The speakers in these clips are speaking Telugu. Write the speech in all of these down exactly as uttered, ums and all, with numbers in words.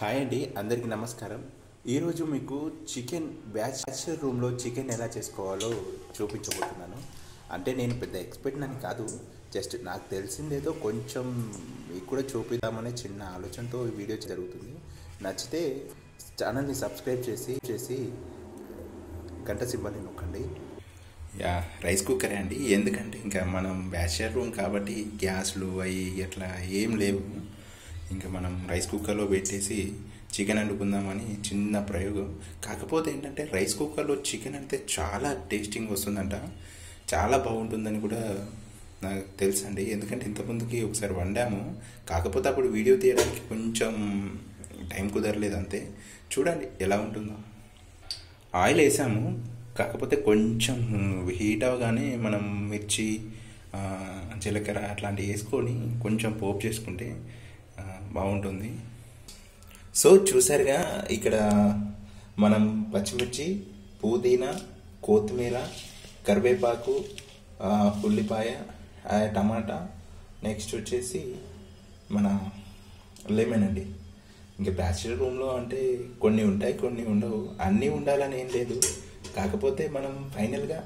హాయ్ అండి అందరికీ నమస్కారం। ఈ రోజు మీకు చికెన్ బ్యాచలర్ రూమ్లో చికెన్ ఎలా చేసుకోవాలో చూపించబోతున్నాను। అంటే నేను పెద్ద ఎక్స్పర్ట్ అని కాదు, జస్ట్ నాకు తెలిసిందేదో కొంచెం మీకు కూడా చూపిద్దామనే చిన్న ఆలోచనతో ఈ వీడియో జరుగుతుంది। నచ్చితే ఛానల్ని సబ్స్క్రైబ్ చేసి చేసి గంట సింబల్ని నొక్కండి। యా రైస్ కుక్కరే అండి, ఎందుకంటే ఇంకా మనం బ్యాచలర్ రూమ్ కాబట్టి గ్యాస్లు అవి అట్లా ఏం లేవు। ఇంకా మనం రైస్ కుక్కర్లో పెట్టేసి చికెన్ వండుకుందామని చిన్న ప్రయోగం। కాకపోతే ఏంటంటే రైస్ కుక్కర్లో చికెన్ అంటే చాలా టేస్టింగ్ వస్తుందంట, చాలా బాగుంటుందని కూడా నాకు తెలుసండి। ఎందుకంటే ఇంతకుముందుకి ఒకసారి వండాము, కాకపోతే అప్పుడు వీడియో తీయడానికి కొంచెం టైం కుదరలేదు అంతే। చూడండి ఎలా ఉంటుందో। ఆయిల్ వేసాము, కాకపోతే కొంచెం హీట్ అవగానే మనం మిర్చి జీలకర్ర అట్లాంటివి వేసుకొని కొంచెం పోపు చేసుకుంటే బాగుంటుంది। సో చూసారుగా ఇక్కడ మనం పచ్చిమిర్చి, పుదీనా, కొత్తిమీర, కరివేపాకు, ఉల్లిపాయ, టమాటా, నెక్స్ట్ వచ్చేసి మన లెమన్ అండి। ఇంకా బ్యాచలర్ రూమ్లో అంటే కొన్ని ఉంటాయి కొన్ని ఉండవు, అన్నీ ఉండాలని ఏం లేదు। కాకపోతే మనం ఫైనల్గా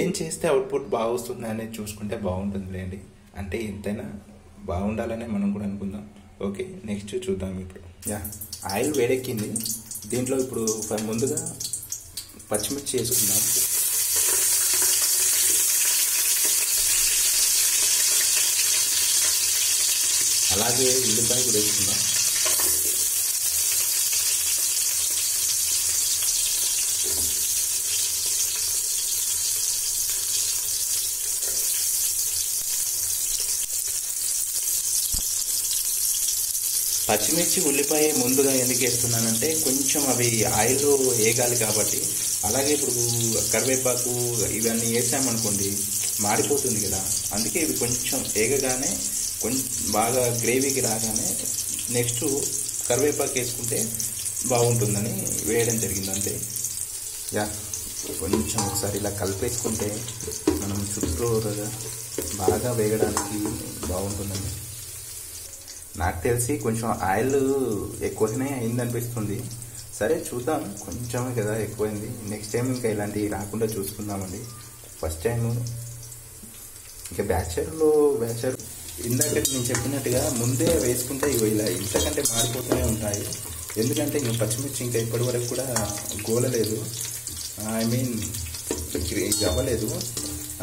ఏం చేస్తే అవుట్పుట్ బాగా వస్తుంది అనేది చూసుకుంటే బాగుంటుందిలేండి। అంటే ఎంతైనా బాగుండాలనే మనం కూడా అనుకుందాం। ఓకే నెక్స్ట్ చూద్దాం ఇప్పుడు। యా ఆయిల్ వేడెక్కింది, దీంట్లో ఇప్పుడు ముందుగా పచ్చిమిర్చి వేసుకుందాం। అలాగే ఉల్లిపాయ కూడా వేసుకుందాం। పచ్చిమిర్చి ఉల్లిపాయ ముందుగా ఎందుకు వేస్తున్నానంటే కొంచెం అవి ఆయిల్లో వేగాలి కాబట్టి। అలాగే ఇప్పుడు కరివేపాకు ఇవన్నీ వేసామనుకోండి మాడిపోతుంది కదా, అందుకే ఇవి కొంచెం వేగగానే కొంచెం బాగా గ్రేవీకి రాగానే నెక్స్ట్ కరివేపాకు వేసుకుంటే బాగుంటుందని వేయడం జరిగింది అంతే। యా కొంచెం ఒకసారి ఇలా కలిపేసుకుంటే మనం చుట్టూ బాగా వేగడానికి బాగుంటుందండి। నాకు తెలిసి కొంచెం ఆయిల్ ఎక్కువనే అయింది అనిపిస్తుంది, సరే చూద్దాం। కొంచెమే కదా ఎక్కువైంది, నెక్స్ట్ టైం ఇంకా ఇలాంటివి రాకుండా చూసుకుందామండి। ఫస్ట్ టైం ఇంకా బ్యాచలర్లో బ్యాచలర్ ఇందాక నేను చెప్పినట్టుగా ముందే వేసుకుంటే ఇవి ఇలా ఇంతకంటే మారిపోతూనే ఉంటాయి। ఎందుకంటే ఇంకా పచ్చిమిర్చి ఇంకా ఇప్పటి వరకు కూడా గోలలేదు, ఐ మీన్ అవ్వలేదు,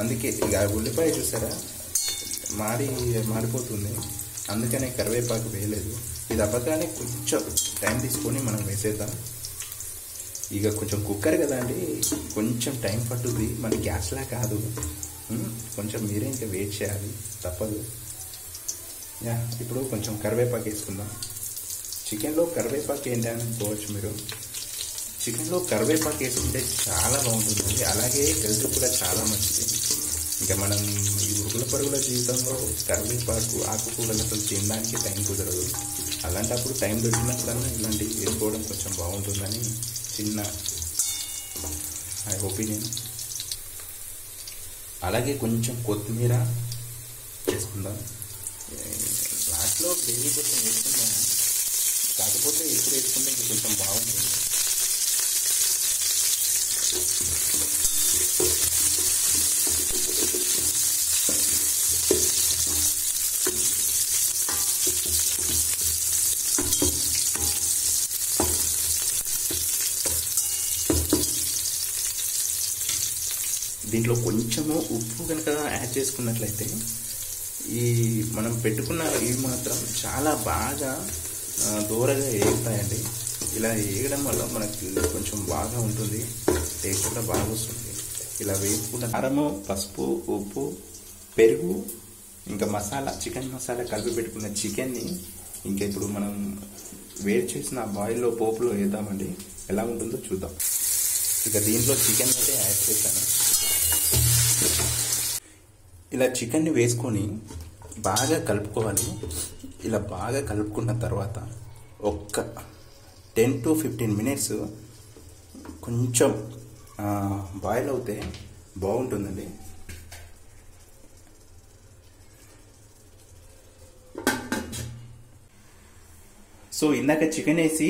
అందుకే ఇక ఉల్లిపాయ చూసారా మారి మారిపోతుంది, అందుకనే కరివేపాకు వేయలేదు। ఇది అవ్వగానే కొంచెం టైం తీసుకొని మనం వేసేద్దాం। ఇక కొంచెం కుక్కర్ కదా అండి, కొంచెం టైం పట్టుద్ది, మన గ్యాస్లా కాదు, కొంచెం మీరే ఇంకా వెయిట్ చేయాలి తప్పదు। యా ఇప్పుడు కొంచెం కరివేపాకు వేసుకుందాం। చికెన్లో కరివేపాకు ఏంటని పోవచ్చు మీరు, చికెన్లో కరివేపాకు వేసుకుంటే చాలా బాగుంటుందండి, అలాగే హెల్త్ కూడా చాలా మంచిది। ఇంకా మనం ఈ ఉరుకుల పరుగుల జీవితంలో కరివేపాకు ఆకుకూరలు అసలు తినడానికి టైం కుదరదు, అలాంటప్పుడు టైం దొరికినప్పుడన్నా ఇలాంటివి వేసుకోవడం కొంచెం బాగుంటుందని చిన్న ఐ ఒపీనియన్। అలాగే కొంచెం కొత్తిమీర చేసుకుందాం, లాస్ట్లో గ్రేవీ కోసం వేసుకుందాము, కాకపోతే ఇప్పుడు వేసుకుంటే ఇది కొంచెం బాగుంటుంది। దీంట్లో కొంచెము ఉప్పు కనుక యాడ్ చేసుకున్నట్లయితే ఈ మనం పెట్టుకున్న ఇవి మాత్రం చాలా బాగా దూరగా వేగుతాయండి। ఇలా వేయడం వల్ల మనకి కొంచెం బాగా ఉంటుంది, టేస్ట్ కూడా బాగా వస్తుంది। ఇలా వేసుకున్న కారము, పసుపు, ఉప్పు, పెరుగు, ఇంకా మసాలా, చికెన్ మసాలా కలిపి పెట్టుకున్న చికెన్ని ఇంకా ఇప్పుడు మనం వేడి చేసిన బాయిల్లో పోపులో వేద్దామండి, ఎలా ఉంటుందో చూద్దాం। ఇక దీంట్లో చికెన్ అయితే యాడ్ చేశాను, ఇలా చికెన్ని వేసుకొని బాగా కలుపుకోవాలి। ఇలా బాగా కలుపుకున్న తర్వాత ఒక్క టెన్ టు ఫిఫ్టీన్ మినిట్స్ కొంచెం బాయిల్ అవుతే బాగుంటుందండి। సో సో ఇందాక చికెన్ వేసి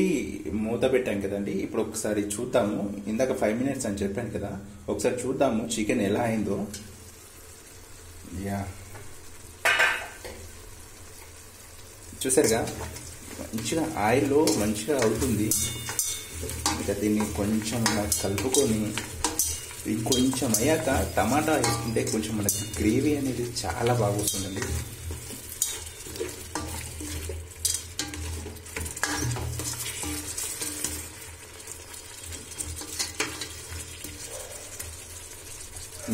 మూత పెట్టాం కదండి, ఇప్పుడు ఒకసారి చూద్దాము. ఇందాక ఫైవ్ మినిట్స్ అని చెప్పాను కదా, ఒకసారి చూద్దాము చికెన్ ఎలా అయిందో. యా చూసారుగా మంచిగా ఆయిల్లో మంచిగా అవుతుంది. ఇంకా దీన్ని కొంచెం కలుపుకొని ఇంకొంచెం అయ్యాక టమాటా వేసుకుంటే కొంచెం మనకి గ్రేవీ అనేది చాలా బాగుంటుందండి.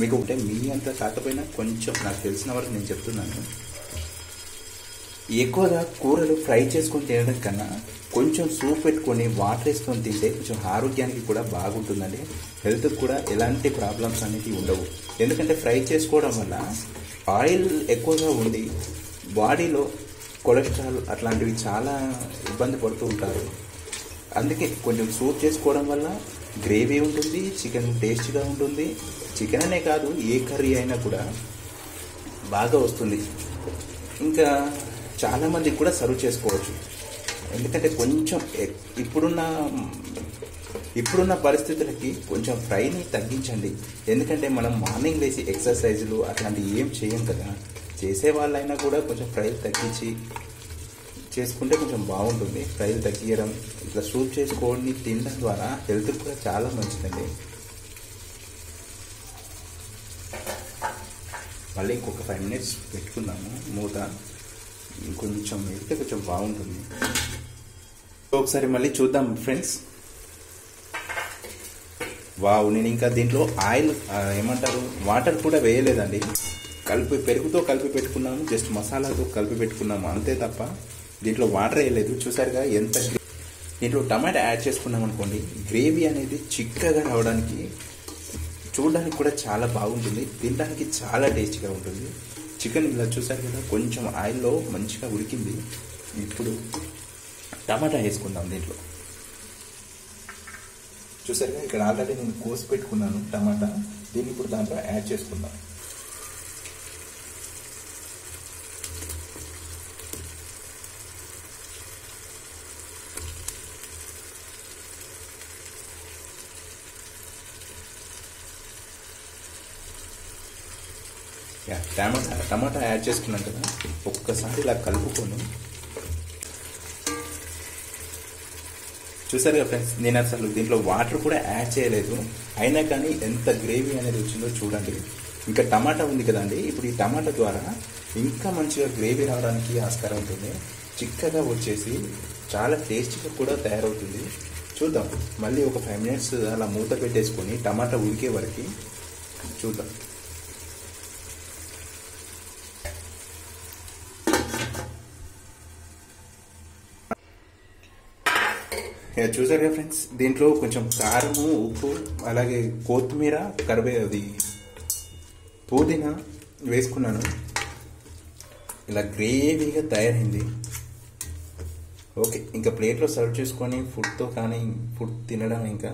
మీకు అంటే మీ అంతా కాకపోయినా కొంచెం నాకు తెలిసిన వరకు నేను చెప్తున్నాను. ఎక్కువగా కూరలు ఫ్రై చేసుకొని తినడం కన్నా కొంచెం సూప్ పెట్టుకొని వాటర్ వేసుకొని తింటే కొంచెం ఆరోగ్యానికి కూడా బాగుంటుందండి. హెల్త్కి కూడా ఎలాంటి ప్రాబ్లమ్స్ అనేవి ఉండవు. ఎందుకంటే ఫ్రై చేసుకోవడం వల్ల ఆయిల్ ఎక్కువగా ఉండి బాడీలో కొలెస్ట్రాల్ అట్లాంటివి చాలా ఇబ్బంది పడుతూ ఉంటారు. అందుకే కొంచెం సూప్ చేసుకోవడం వల్ల గ్రేవీ ఉంటుంది, చికెన్ టేస్టీగా ఉంటుంది. చికెన్ అనే కాదు ఏ కర్రీ అయినా కూడా బాగా వస్తుంది. ఇంకా చాలామందికి కూడా సర్వ్ చేసుకోవచ్చు. ఎందుకంటే కొంచెం ఇప్పుడున్న ఇప్పుడున్న పరిస్థితులకి కొంచెం ఫ్రైని తగ్గించండి. ఎందుకంటే మనం మార్నింగ్ లేసి ఎక్సర్సైజులు అట్లాంటివి ఏం చేయం కదా, చేసే వాళ్ళైనా కూడా కొంచెం ఫ్రైలు తగ్గించి చేసుకుంటే కొంచెం బాగుంటుంది. ఫ్రైలు తగ్గించడం ఇట్లా సూప్ చేసుకోవడం తినడం ద్వారా హెల్త్ కూడా చాలా మంచిదండి. మళ్ళీ ఇంకొక ఫైవ్ మినిట్స్ పెట్టుకుందాము మూత. ఇంకొంచెం వేస్తే కొంచెం బాగుంటుంది. ఒకసారి మళ్ళీ చూద్దాం ఫ్రెండ్స్. వావ్, నేను ఇంకా దీంట్లో ఆయిల్ ఏమంటారు వాటర్ కూడా వేయలేదండి. కలిపి పెరుగుతో కలిపి పెట్టుకున్నాము, జస్ట్ మసాలాతో కలిపి పెట్టుకున్నాము అంతే తప్ప దీంట్లో వాటర్ వేయలేదు. చూసారుగా ఎంత దీంట్లో టమాటా యాడ్ చేసుకున్నాం అనుకోండి, గ్రేవీ అనేది చిక్కగా రావడానికి చూడడానికి కూడా చాలా బాగుంటుంది, తినడానికి చాలా టేస్టీగా ఉంటుంది. చికెన్ ఇలా చూసారు కదా కొంచెం ఆయిల్లో మంచిగా ఉడికింది. ఇప్పుడు టమాటా వేసుకుందాం దీంట్లో. చూసారుగా ఇక్కడ ఆల్రెడీ నేను కోసి పెట్టుకున్నాను టమాటా, దీన్ని ఇప్పుడు దాంట్లో యాడ్ చేసుకుందాం. టమాటా టమాటా యాడ్ చేసుకున్నాం కదా, ఒక్కసారి ఇలా కలుపుకొని చూసారు కదా ఫ్రెండ్స్, నేను అసలు దీంట్లో వాటర్ కూడా యాడ్ చేయలేదు. అయినా కానీ ఎంత గ్రేవీ అనేది వచ్చిందో చూడండి. ఇంకా టమాటా ఉంది కదండి, ఇప్పుడు ఈ టమాటా ద్వారా ఇంకా మంచిగా గ్రేవీ రావడానికి ఆస్కారం ఉంటుంది. చిక్కగా వచ్చేసి చాలా టేస్టీగా కూడా తయారవుతుంది. చూద్దాం మళ్ళీ ఒక ఫైవ్ మినిట్స్ అలా మూత పెట్టేసుకొని టమాటా ఉడికే వరకు చూద్దాం. చూసారు కదా ఫ్రెండ్స్, దీంట్లో కొంచెం కారము ఉప్పు అలాగే కొత్తిమీర కరివే అది పుదీనా వేసుకున్నాను. ఇలా గ్రేవీగా తయారైంది. ఓకే, ఇంకా ప్లేట్లో సర్వ్ చేసుకొని ఫుడ్తో కానీ ఫుడ్ తినడం ఇంకా.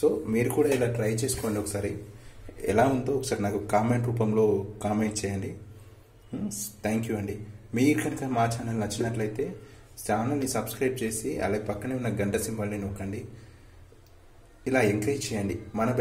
సో మీరు కూడా ఇలా ట్రై చేసుకోండి. ఒకసారి ఎలా ఉందో ఒకసారి నాకు కామెంట్ రూపంలో కామెంట్ చేయండి. థ్యాంక్ యూ అండి. మీరు కనుక మా ఛానల్ నచ్చినట్లయితే ఛానల్ని సబ్స్క్రైబ్ చేసి అలాగే పక్కనే ఉన్న గంట సింబల్ని నొక్కండి. ఇలా ఎంకరేజ్ చేయండి మన